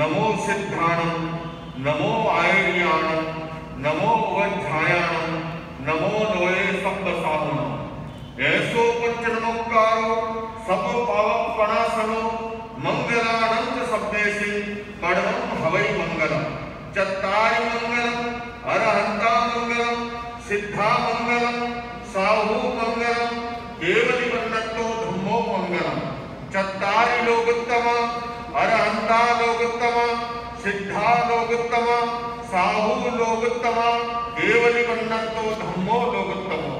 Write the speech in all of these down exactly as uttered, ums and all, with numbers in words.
नमो सिद्धाणं नमो आयर्याणं नमो उवध्यायाणं नमो लोये सप्तसाधुनां। ऐसो पंचनमोकारो सब पावक पणासनो मंगलानंद शब्देशि परमं हवै मंगलम। चत्तारि मंगलम अरहंता मंगलम सिद्धा मंगलम साहू मंगलम केवलि वन्नतो धम्मो मंगलम। चत्तारि लोकोत्तमा अरहंता लोकोत्तमा सिद्धा लोकोत्तमा साहू लोकोत्तमा केवलि वन्नतो धम्मो लोकोत्तमा।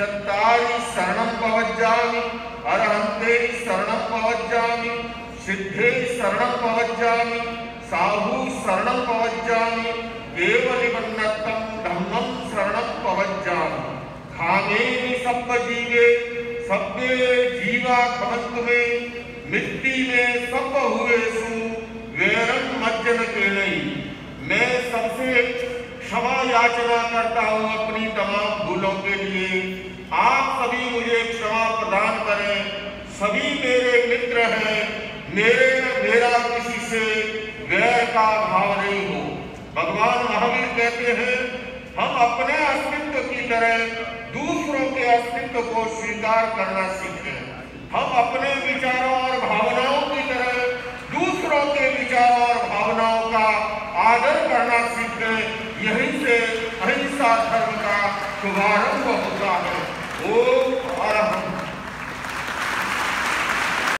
चत्तारि शरणं भवज्जामि अरहंते शरणं भवज्जामि सिद्धे शरणं भवज्जामि साधु शरणं भवज्जामि केवलि वन्नतं धम्मं शरणं भवज्जामि। खामेनि सब्बजीवे सब्बे जीवा खमन्तु मे मिट्टी में सब हुए सु वेरं मज्जन के नहीं। मैं सबसे क्षमा याचना करता हूँ अपनी तमाम भूलों के लिए। आप सभी मुझे क्षमा प्रदान करें। सभी मेरे मित्र हैं, मेरे मेरा किसी से वैर का भाव नहीं हो। भगवान महावीर कहते हैं हम अपने अस्तित्व की तरह दूसरों के अस्तित्व को स्वीकार करना सीखें। हम अपने विचारों और भावनाओं की तरह दूसरों के विचारों और भावनाओं का आदर करना सीखें। यहीं से अहिंसा धर्म का शुभारंभ होता है। ओम